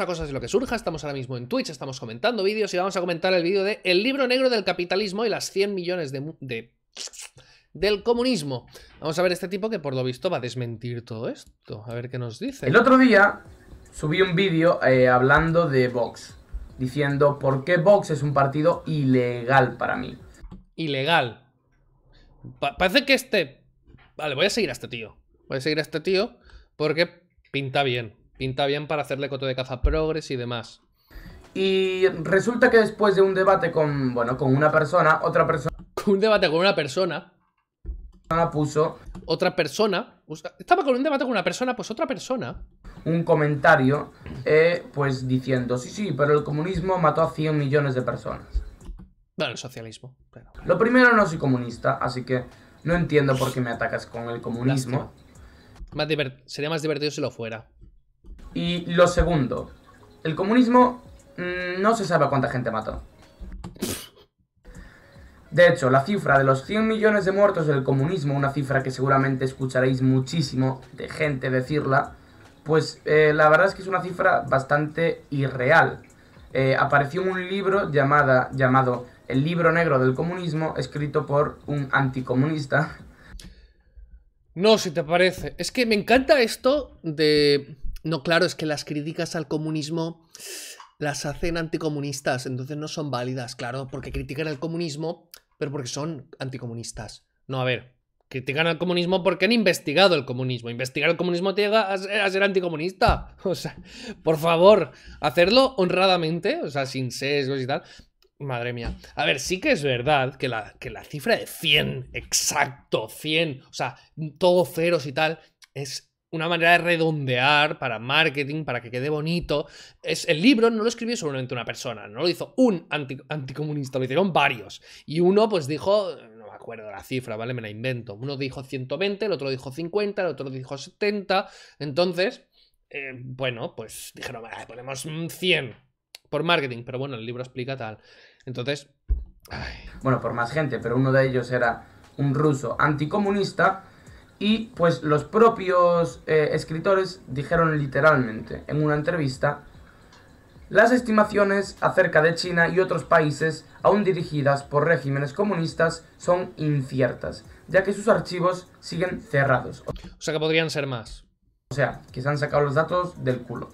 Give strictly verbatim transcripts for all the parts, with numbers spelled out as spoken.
A Cosas Y Lo Que Surja, estamos ahora mismo en Twitch, estamos comentando vídeos y vamos a comentar el vídeo de El libro negro del capitalismo y las cien millones de, de... del comunismo. Vamos a ver este tipo que por lo visto va a desmentir todo esto, a ver qué nos dice. El otro día subí un vídeo eh, hablando de Vox, diciendo por qué Vox es un partido ilegal para mí. Ilegal. Pa- parece que este... Vale, voy a seguir a este tío. Voy a seguir a este tío porque pinta bien. Pinta bien para hacerle coto de caza progres y demás. Y resulta que después de un debate con, bueno, con una persona, otra persona... Un debate con una persona. Puso... Otra persona. Estaba con un debate con una persona, pues otra persona. Un comentario, eh, pues diciendo, sí, sí, pero el comunismo mató a cien millones de personas. Bueno, el socialismo. Pero... Lo primero, no soy comunista, así que no entiendo por qué me atacas con el comunismo. Más divert... Sería más divertido si lo fuera. Y lo segundo, el comunismo mmm, no se sabe a cuánta gente mató. De hecho, la cifra de los cien millones de muertos del comunismo, una cifra que seguramente escucharéis muchísimo de gente decirla, pues eh, la verdad es que es una cifra bastante irreal. Eh, apareció un libro llamada, llamado El libro negro del comunismo, escrito por un anticomunista. No, si te parece. Es que me encanta esto de... No, claro, es que las críticas al comunismo las hacen anticomunistas, entonces no son válidas, claro, porque critican al comunismo, pero porque son anticomunistas. No, a ver, critican al comunismo porque han investigado el comunismo. Investigar el comunismo te llega a ser, a ser anticomunista. O sea, por favor, hacerlo honradamente, o sea, sin sesgos y tal. Madre mía. A ver, sí que es verdad que la, que la cifra de cien, exacto, cien, o sea, todo ceros y tal, es... Una manera de redondear para marketing, para que quede bonito. Es, el libro no lo escribió solamente una persona, no lo hizo un anti, anticomunista, lo hicieron varios. Y uno pues dijo, no me acuerdo la cifra, ¿vale? Me la invento. Uno dijo ciento veinte, el otro dijo cincuenta, el otro dijo setenta. Entonces, eh, bueno, pues dijeron, ah, ponemos cien por marketing. Pero bueno, el libro explica tal. Entonces, ay. Bueno, por más gente, pero uno de ellos era un ruso anticomunista. Y pues los propios eh, escritores dijeron literalmente en una entrevista: las estimaciones acerca de China y otros países aún dirigidas por regímenes comunistas son inciertas, ya que sus archivos siguen cerrados. O sea que podrían ser más. O sea, que se han sacado los datos del culo.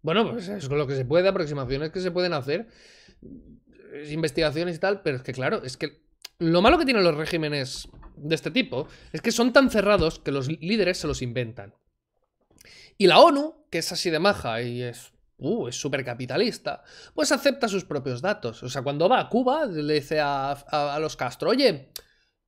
Bueno, pues es lo que se puede, aproximaciones que se pueden hacer, investigaciones y tal, pero es que claro, es que lo malo que tienen los regímenes... de este tipo, es que son tan cerrados que los líderes se los inventan. Y la ONU, que es así de maja y es uh, es súper capitalista, pues acepta sus propios datos. O sea, cuando va a Cuba, le dice a, a, a los Castro, oye,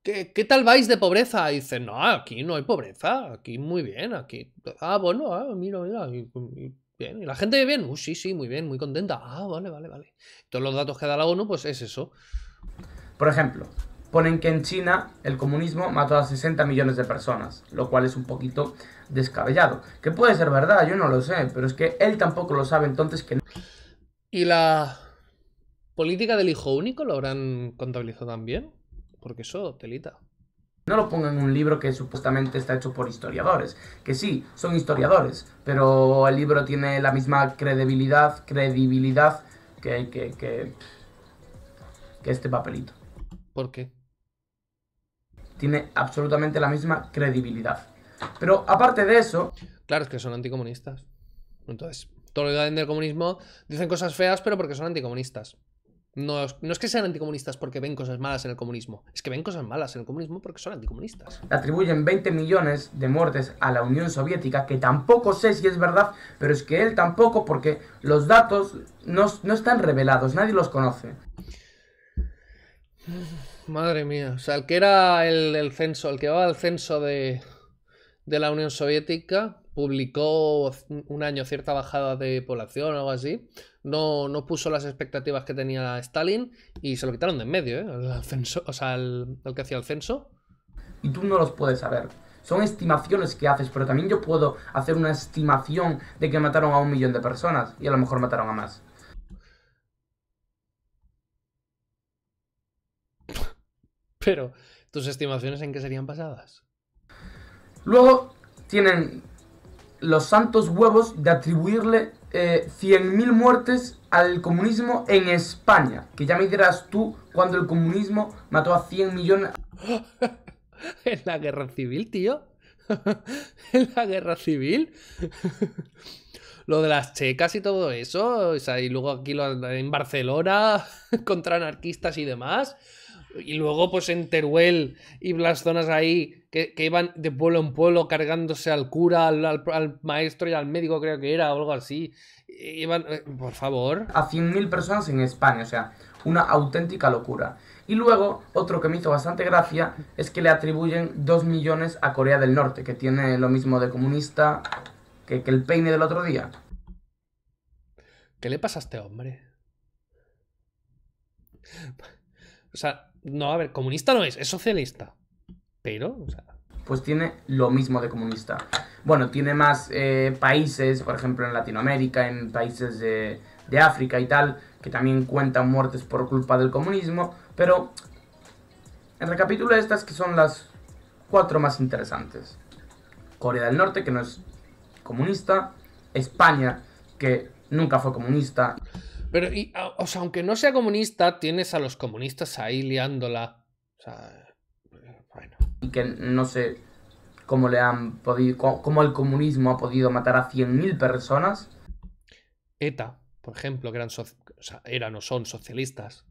¿qué, ¿qué tal vais de pobreza? Y dice, no, aquí no hay pobreza, aquí muy bien, aquí... Ah, bueno, ah, mira, mira, y, y, bien. ¿Y la gente bien? Uh, sí, sí, muy bien, muy contenta. Ah, vale, vale, vale. Todos los datos que da la ONU, pues es eso. Por ejemplo... Ponen que en China el comunismo mató a sesenta millones de personas, lo cual es un poquito descabellado. Que puede ser verdad, yo no lo sé, pero es que él tampoco lo sabe, entonces que no. ¿Y la política del hijo único lo habrán contabilizado también? Porque eso, telita. No lo pongan en un libro que supuestamente está hecho por historiadores. Que sí, son historiadores, pero el libro tiene la misma credibilidad, credibilidad que, que, que, que este papelito. ¿Por qué? Tiene absolutamente la misma credibilidad. Pero aparte de eso... Claro, es que son anticomunistas. Entonces, todo lo que venden del comunismo dicen cosas feas, pero porque son anticomunistas. No es, no es que sean anticomunistas porque ven cosas malas en el comunismo. Es que ven cosas malas en el comunismo porque son anticomunistas. Atribuyen veinte millones de muertes a la Unión Soviética, que tampoco sé si es verdad, pero es que él tampoco, porque los datos no, no están revelados, nadie los conoce. Madre mía, o sea, el que era el, el censo, el que va al censo de, de la Unión Soviética, publicó un año cierta bajada de población o algo así, no, no puso las expectativas que tenía Stalin y se lo quitaron de en medio, ¿eh? El censo, o sea, el, el que hacía el censo. Y tú no los puedes saber, son estimaciones que haces, pero también yo puedo hacer una estimación de que mataron a un millón de personas y a lo mejor mataron a más. Pero, ¿tus estimaciones en qué serían basadas? Luego, tienen los santos huevos de atribuirle eh, cien mil muertes al comunismo en España. Que ya me dirás tú cuando el comunismo mató a cien millones... En la guerra civil, tío. En la guerra civil. Lo de las checas y todo eso. O sea, y luego aquí lo, en Barcelona contra anarquistas y demás. Y luego pues en Teruel y las zonas ahí que, que iban de pueblo en pueblo cargándose al cura, al, al, al maestro y al médico creo que era o algo así. Iban, eh, por favor. A cien mil personas en España, o sea, una auténtica locura. Y luego, otro que me hizo bastante gracia es que le atribuyen dos millones a Corea del Norte, que tiene lo mismo de comunista que, que el peine del otro día. ¿Qué le pasa a este hombre? O sea, no, a ver, comunista no es, es socialista. Pero, o sea... Pues tiene lo mismo de comunista. Bueno, tiene más eh, países, por ejemplo, en Latinoamérica, en países de, de África y tal, que también cuentan muertes por culpa del comunismo, pero en recapitulo estas que son las cuatro más interesantes. Corea del Norte, que no es comunista, España, que nunca fue comunista. Pero, y, o sea, aunque no sea comunista, tienes a los comunistas ahí liándola. O sea, bueno. Y que no sé cómo le han podido, cómo el comunismo ha podido matar a cien mil personas. ETA, por ejemplo, que eran so o sea, eran o son socialistas.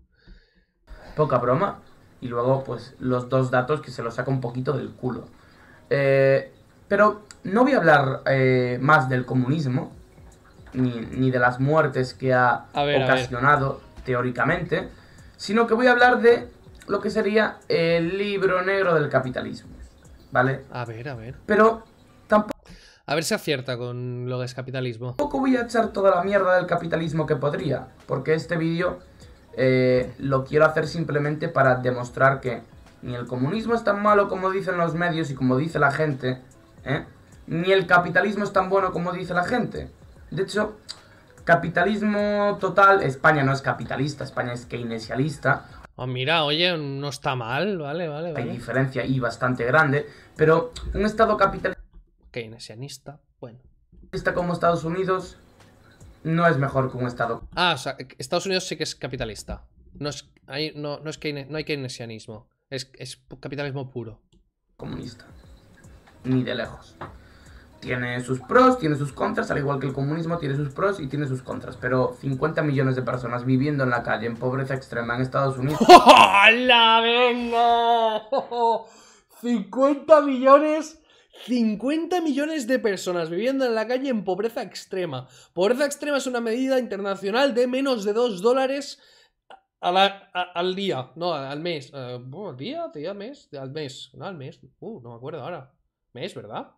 Poca broma. Y luego, pues, los dos datos que se los saca un poquito del culo. Eh, pero no voy a hablar eh, más del comunismo, ni, ni de las muertes que ha a ver, ocasionado, teóricamente, sino que voy a hablar de lo que sería el libro negro del capitalismo. ¿Vale? A ver, a ver. Pero tampoco... A ver si acierta con lo que es capitalismo. Tampoco voy a echar toda la mierda del capitalismo que podría, porque este vídeo... Eh, lo quiero hacer simplemente para demostrar que ni el comunismo es tan malo como dicen los medios y como dice la gente, ¿eh? Ni el capitalismo es tan bueno como dice la gente. De hecho, capitalismo total, España no es capitalista, España es keynesialista. Oh, mira, oye, no está mal, vale, vale, vale. Hay diferencia y bastante grande, pero un estado capitalista... Keynesianista, bueno. Como Estados Unidos... No es mejor que un estado. Ah, o sea, Estados Unidos sí que es capitalista. No es, hay, no, no es keine, no hay keynesianismo. Es, es capitalismo puro. Comunista. Ni de lejos. Tiene sus pros, tiene sus contras, al igual que el comunismo tiene sus pros y tiene sus contras. Pero cincuenta millones de personas viviendo en la calle, en pobreza extrema en Estados Unidos. ¡Hola, venga! cincuenta millones... cincuenta millones de personas viviendo en la calle en pobreza extrema. Pobreza extrema es una medida internacional de menos de dos dólares a la, a, al día. No, al mes. Uh, ¿Día? ¿Día? ¿Mes? Al mes. No, al mes. Uh, no me acuerdo ahora. ¿Mes, verdad?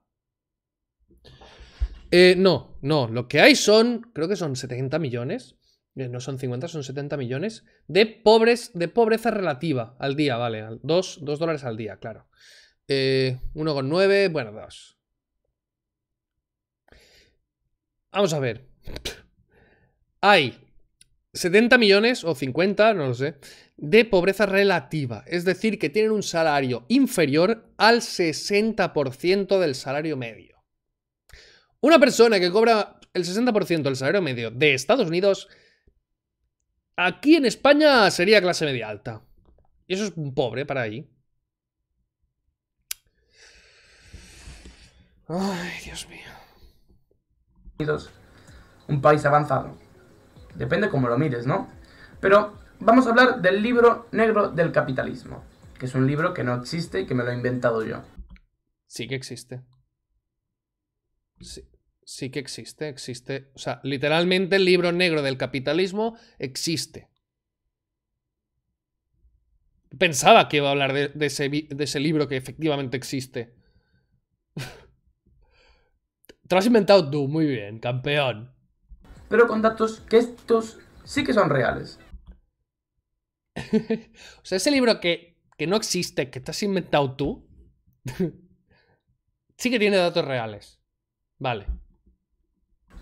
Eh, no, no. Lo que hay son, creo que son setenta millones. No son cincuenta, son setenta millones de pobres, de pobreza relativa al día, vale. dos dólares al día, claro. Eh, uno coma nueve, bueno, dos. Vamos a ver. Hay setenta millones o cincuenta, no lo sé, de pobreza relativa. Es decir, que tienen un salario inferior al sesenta por ciento del salario medio. Una persona que cobra el sesenta por ciento del salario medio de Estados Unidos, aquí en España sería clase media alta. Y eso es un pobre para ahí. Ay, Dios mío. Un país avanzado. Depende cómo lo mires, ¿no? Pero vamos a hablar del libro negro del capitalismo, que es un libro que no existe y que me lo he inventado yo. Sí que existe. Sí, sí que existe, existe. O sea, literalmente el libro negro del capitalismo existe. Pensaba que iba a hablar de, de, ese, de ese libro que efectivamente existe. Te lo has inventado tú, muy bien, campeón. Pero con datos que estos sí que son reales. O sea, ese libro que, que no existe, que te has inventado tú, sí que tiene datos reales. Vale.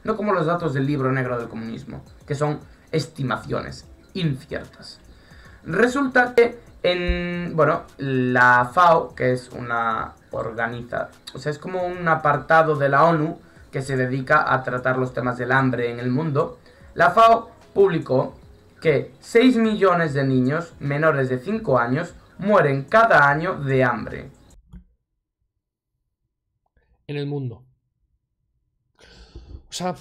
No como los datos del libro negro del comunismo, que son estimaciones inciertas. Resulta que en, bueno, la FAO, que es una organiza, o sea, es como un apartado de la ONU que se dedica a tratar los temas del hambre en el mundo, la FAO publicó que seis millones de niños menores de cinco años mueren cada año de hambre. En el mundo. O sea,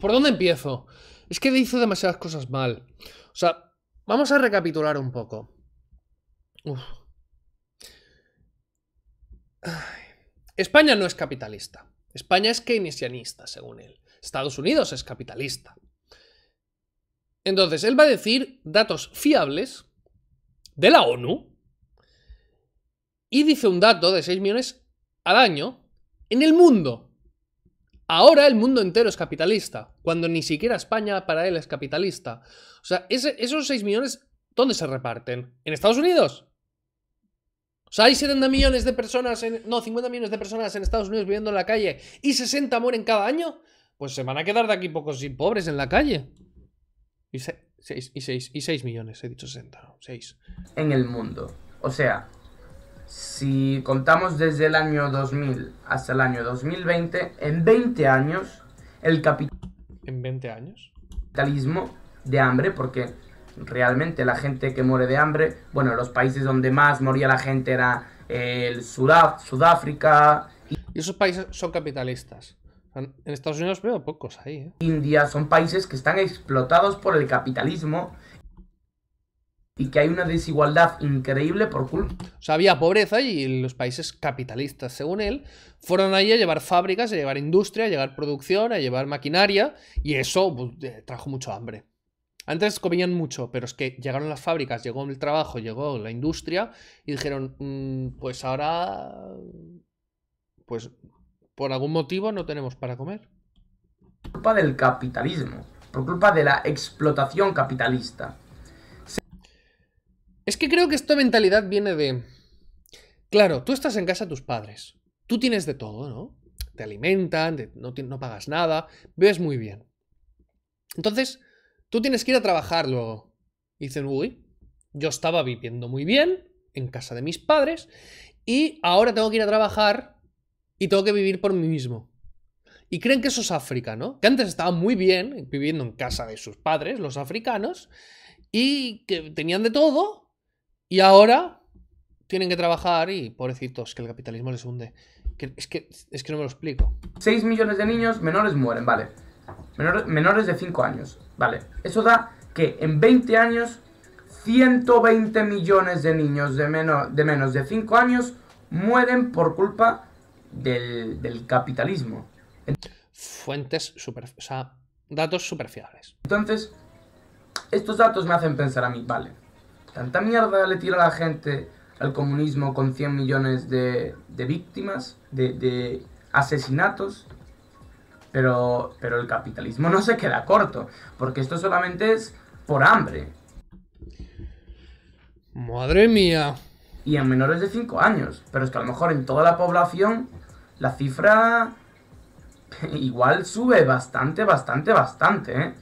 ¿por dónde empiezo? Es que hizo demasiadas cosas mal. O sea, vamos a recapitular un poco. Uf. Ay. España no es capitalista. España es keynesianista, según él. Estados Unidos es capitalista. Entonces, él va a decir datos fiables de la ONU y dice un dato de seis millones al año en el mundo. Ahora el mundo entero es capitalista, cuando ni siquiera España para él es capitalista. O sea, ese, esos seis millones, ¿dónde se reparten? ¿En Estados Unidos? O sea, hay setenta millones de personas, en, no, cincuenta millones de personas en Estados Unidos viviendo en la calle y sesenta mueren cada año. Pues se van a quedar de aquí pocos y pobres en la calle. Y seis millones, he dicho sesenta, seis. En el mundo. O sea, si contamos desde el año dos mil hasta el año dos mil veinte, en veinte años, el capital... ¿En veinte años? Capitalismo de hambre, porque realmente la gente que muere de hambre... Bueno, los países donde más moría la gente era el Sudaf, Sudáfrica... Y... y esos países son capitalistas. En Estados Unidos veo pocos ahí, ¿eh? India, son países que están explotados por el capitalismo... Y que hay una desigualdad increíble por culpa. O sea, había pobreza y los países capitalistas, según él, fueron allí a llevar fábricas, a llevar industria, a llevar producción, a llevar maquinaria. Y eso pues, trajo mucho hambre. Antes comían mucho, pero es que llegaron las fábricas, llegó el trabajo, llegó la industria. Y dijeron, mmm, pues ahora... Pues por algún motivo no tenemos para comer. Por culpa del capitalismo. Por culpa de la explotación capitalista. Es que creo que esta mentalidad viene de... Claro, tú estás en casa de tus padres. Tú tienes de todo, ¿no? Te alimentan, te... No, te... no pagas nada, vives muy bien. Entonces, tú tienes que ir a trabajar luego. Y dicen, uy, yo estaba viviendo muy bien en casa de mis padres y ahora tengo que ir a trabajar y tengo que vivir por mí mismo. Y creen que eso es África, ¿no? Que antes estaban muy bien viviendo en casa de sus padres, los africanos, y que tenían de todo... Y ahora tienen que trabajar y, pobrecitos, que el capitalismo les hunde. Que, es, que, es que no me lo explico. seis millones de niños menores mueren, vale. Menor, menores de cinco años, vale. Eso da que en veinte años, ciento veinte millones de niños de, meno, de menos de cinco años mueren por culpa del, del capitalismo. Fuentes super... O sea, datos super fiables. Entonces, estos datos me hacen pensar a mí, vale. ¿Tanta mierda le tira a la gente al comunismo con cien millones de, de víctimas, de, de asesinatos? Pero, pero el capitalismo no se queda corto, porque esto solamente es por hambre. ¡Madre mía! Y en menores de cinco años, pero es que a lo mejor en toda la población la cifra igual sube bastante, bastante, bastante, ¿eh?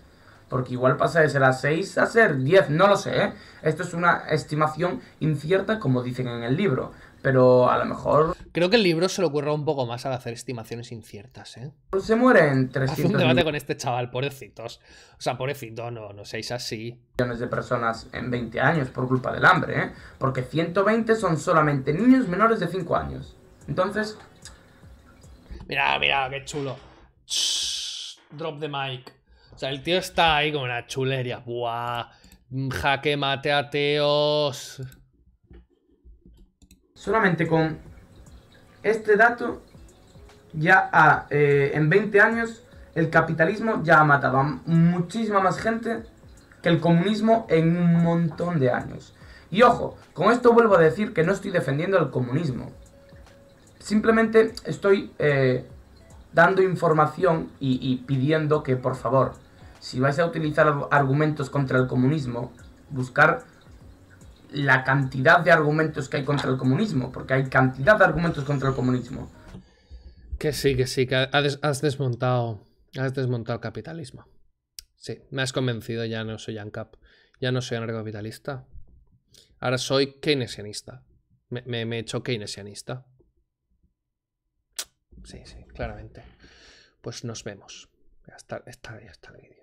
Porque igual pasa de ser a seis a ser diez, no lo sé, ¿eh? Esto es una estimación incierta, como dicen en el libro, pero a lo mejor... Creo que el libro se le ocurra un poco más al hacer estimaciones inciertas, ¿eh? Se mueren trescientos... Haz un debate con este chaval, pobrecitos. O sea, pobrecito, no, no seáis así. ...millones de personas en veinte años por culpa del hambre, ¿eh? Porque ciento veinte son solamente niños menores de cinco años. Entonces... Mira, mira, qué chulo. Shh, drop the mic. O sea, el tío está ahí como una chulería. ¡Buah! ¡Jaque mate ateos! Solamente con este dato, ya ha, eh, en veinte años, el capitalismo ya ha matado a muchísima más gente que el comunismo en un montón de años. Y ojo, con esto vuelvo a decir que no estoy defendiendo el comunismo. Simplemente estoy eh, dando información y, y pidiendo que, por favor... Si vais a utilizar argumentos contra el comunismo, buscar la cantidad de argumentos que hay contra el comunismo, porque hay cantidad de argumentos contra el comunismo. Que sí, que sí, que has desmontado, has desmontado el capitalismo. Sí, me has convencido, ya no soy ANCAP, ya no soy anarcocapitalista. Ahora soy keynesianista. Me, me, me he hecho keynesianista. Sí, sí, claramente. pues nos vemos. Hasta, hasta, hasta el vídeo.